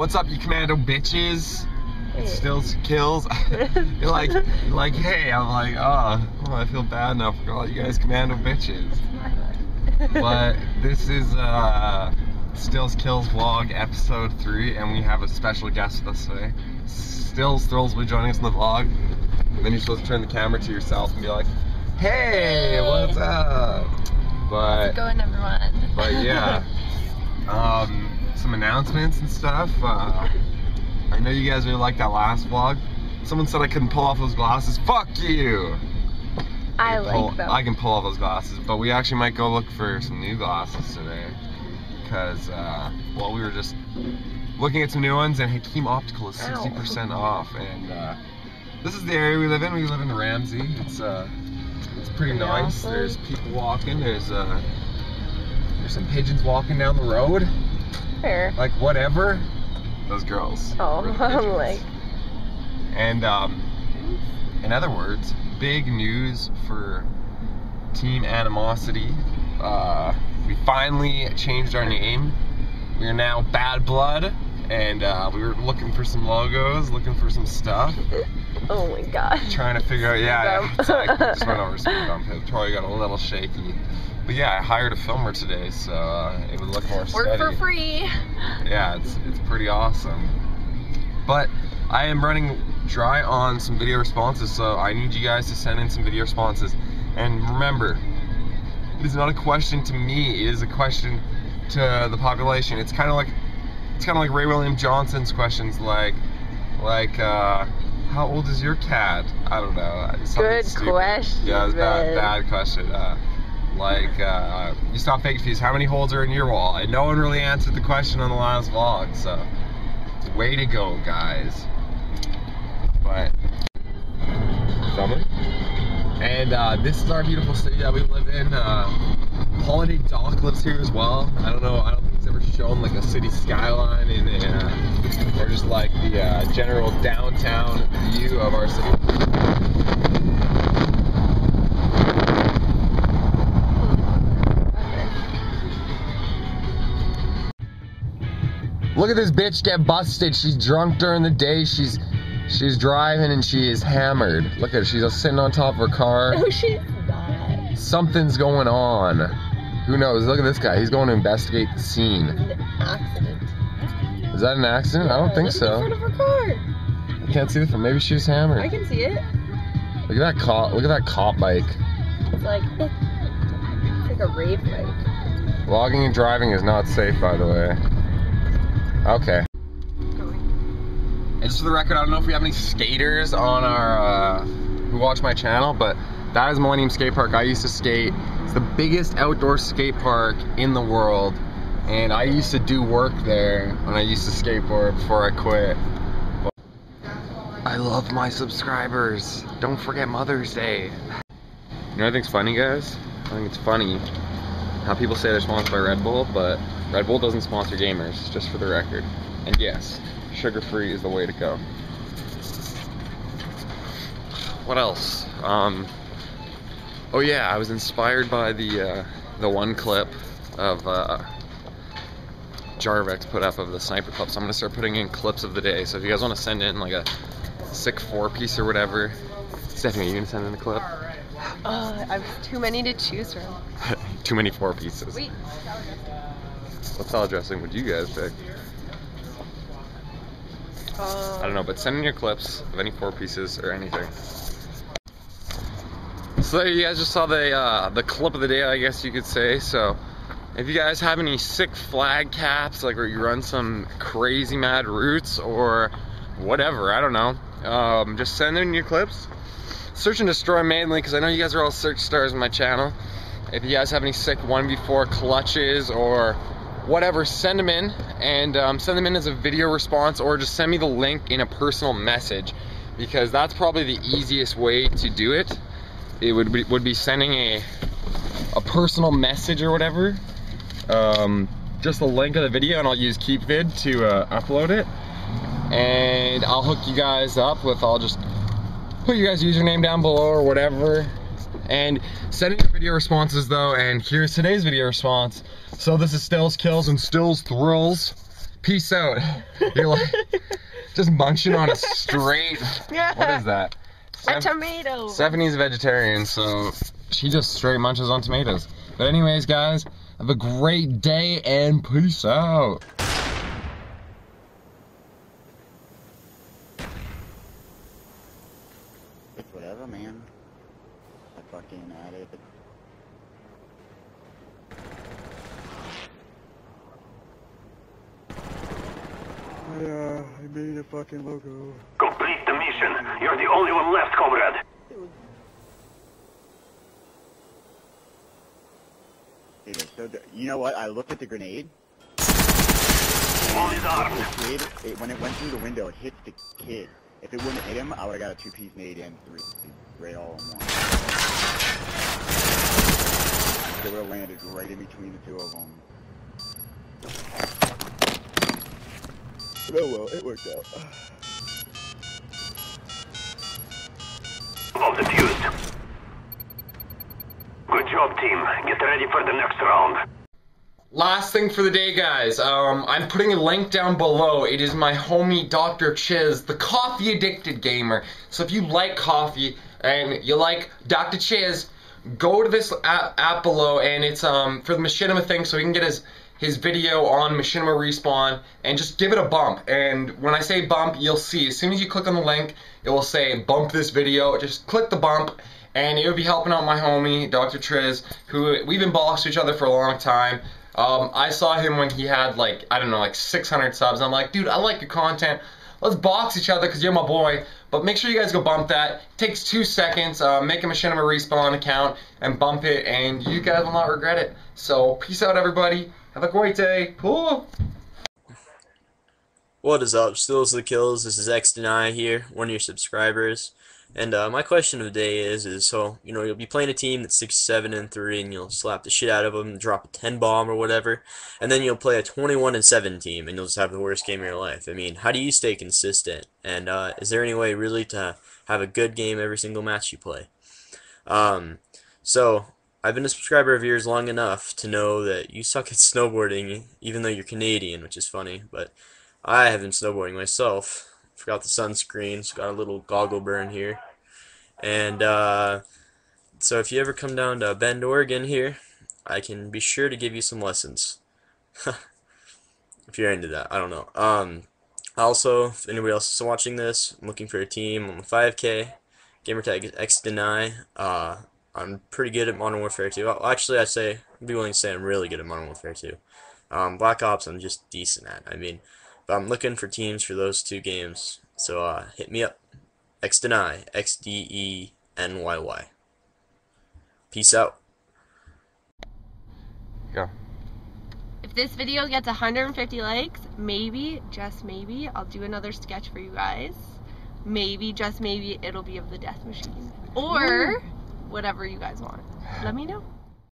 what's up, you commando bitches? It's Stills Kills. you're like, hey. I'm like, oh, I feel bad now for all you guys commando bitches. But this is Stills Kills vlog episode 3, and we have a special guest with us today. Stills Thrills will be joining us in the vlog. And then you're supposed to turn the camera to yourself and be like, hey, what's up? But, how's it going, everyone? But yeah, some announcements and stuff. I know you guys really liked that last vlog. Someone said I couldn't pull off those glasses. Fuck you! I can pull off those glasses, but we actually might go look for some new glasses today. Because, well, we were just looking at some new ones, and Hakim Optical is 60% off. And this is the area we live in. We live in Ramsey. It's pretty nice. Awesome. There's people walking. There's some pigeons walking down the road. Fair. Like, whatever. Those girls. Oh, I'm like. And in other words, big news for Team Animosity. We finally changed our name. We are now Bad Blood, and we were looking for some logos, looking for some stuff. Oh my god. Trying to figure out, yeah, I just went over speed bump. It probably got a little shaky. But yeah, I hired a filmer today, so it would look more steady. Work for free! Yeah, it's pretty awesome. But I am running dry on some video responses, so I need you guys to send in some video responses. And remember, it is not a question to me, it is a question to the population. It's kind of like Ray William Johnson's questions, like how old is your cat? I don't know. Good question. Yeah, it's bad question. Like you saw fake fuse. How many holes are in your wall? And no one really answered the question on the last vlog. So, way to go, guys. But summer. And this is our beautiful city that we live in. Holiday Dock lives here as well. I don't know. I don't think it's ever shown like a city skyline in or just like the general downtown view of our city. Look at this bitch get busted. She's drunk during the day. She's driving and she is hammered. Look at her. She's sitting on top of her car. No, she's not. Something's going on. Who knows? Look at this guy. He's going to investigate the scene. An accident. Is that an accident? Yeah, I don't think so. In front of her car. I can't see it from. Maybe she was hammered. I can see it. Look at that cop. Look at that cop bike. It's like a rave bike. Vlogging and driving is not safe, by the way. Okay. And just for the record, I don't know if we have any skaters on our who watch my channel, but that is Millennium Skate Park. I used to skate. It's the biggest outdoor skate park in the world, and I used to do work there when I used to skateboard before I quit. I love my subscribers. Don't forget Mother's Day. You know what I think's funny, guys? I think it's funny how people say they're sponsored by Red Bull, but Red Bull doesn't sponsor gamers, just for the record. And yes, sugar-free is the way to go. What else? Oh yeah, I was inspired by the one clip of Jarvex put up of the sniper clips. I'm gonna start putting in clips of the day. So if you guys want to send in like a sick 4-piece or whatever, Stephanie, are you gonna send in a clip? I've too many to choose from. Too many 4-pieces. Wait. What salad dressing would you guys pick? I don't know, but send in your clips of any 4-pieces or anything. So there, you guys just saw the clip of the day, I guess you could say. So if you guys have any sick flag caps, like where you run some crazy mad routes or whatever, I don't know, just send in your clips. Search and destroy mainly, because I know you guys are all search stars on my channel. If you guys have any sick 1v4 clutches or whatever, send them in, and send them in as a video response, or just send me the link in a personal message, because that's probably the easiest way to do it. It would be sending a personal message or whatever, just the link of the video, and I'll use KeepVid to upload it, and I'll hook you guys up with, I'll just put your guys' username down below or whatever. And send in your video responses though, and here's today's video response. So this is Stills Kills and Stills Thrills. peace out. You're like, just munching on a straight, what is that? A tomato. Stephanie's a vegetarian, so she just straight munches on tomatoes. But anyways, guys, have a great day and peace out. It's whatever, man. I fucking had it. Yeah, I made a fucking logo. Complete the mission. You're the only one left, comrade. Dude, so you know what? I looked at the grenade. All is armed. When it went through the window, it hit the kid. If it wouldn't hit him, I would have got a two-piece nade and three right all in one. They would have landed right in between the two of them. Oh well, it worked out. All defused. Good job, team. Get ready for the next round. Last thing for the day, guys. I'm putting a link down below. It is my homie Dr. Chiz, the coffee addicted gamer. So if you like coffee and you like Dr. Chiz, go to this app below, and it's for the machinima thing, so he can get his video on machinima respawn, and just give it a bump. And when I say bump, you'll see as soon as you click on the link, it will say bump this video. Just click the bump, and it will be helping out my homie Dr. Chiz, who we've been bossed to each other for a long time. I saw him when he had, like, I don't know, like 600 subs. I'm like, dude, I like your content. Let's box each other because you're my boy. But make sure you guys go bump that. It takes 2 seconds. Make a machinima respawn account and bump it, and you guys will not regret it. So peace out, everybody. Have a great day. Cool. What is up? Stills the Kills. This is XDeny here, one of your subscribers. And my question of the day is so, you know, you'll be playing a team that's 6-7-3, and you'll slap the shit out of them and drop a 10 bomb or whatever, and then you'll play a 21-7 team, and you'll just have the worst game of your life. I mean, how do you stay consistent? And is there any way really to have a good game every single match you play? So I've been a subscriber of yours long enough to know that you suck at snowboarding, even though you're Canadian, which is funny, but I have been snowboarding myself. Forgot the sunscreen, so got a little goggle burn here. And so if you ever come down to Bend, Oregon here, I can be sure to give you some lessons. If you're into that, I don't know. Also, if anybody else is watching this, I'm looking for a team on the 5K. Gamertag is XDeny. I'm pretty good at Modern Warfare 2. Actually, I'd be willing to say I'm really good at Modern Warfare 2. Black Ops, I'm just decent at. I mean, I'm looking for teams for those two games, so hit me up. XDeny, XDENYY. Peace out. Go. If this video gets 150 likes, maybe, just maybe, I'll do another sketch for you guys. Maybe, just maybe, it'll be of the death machine. Or whatever you guys want. Let me know.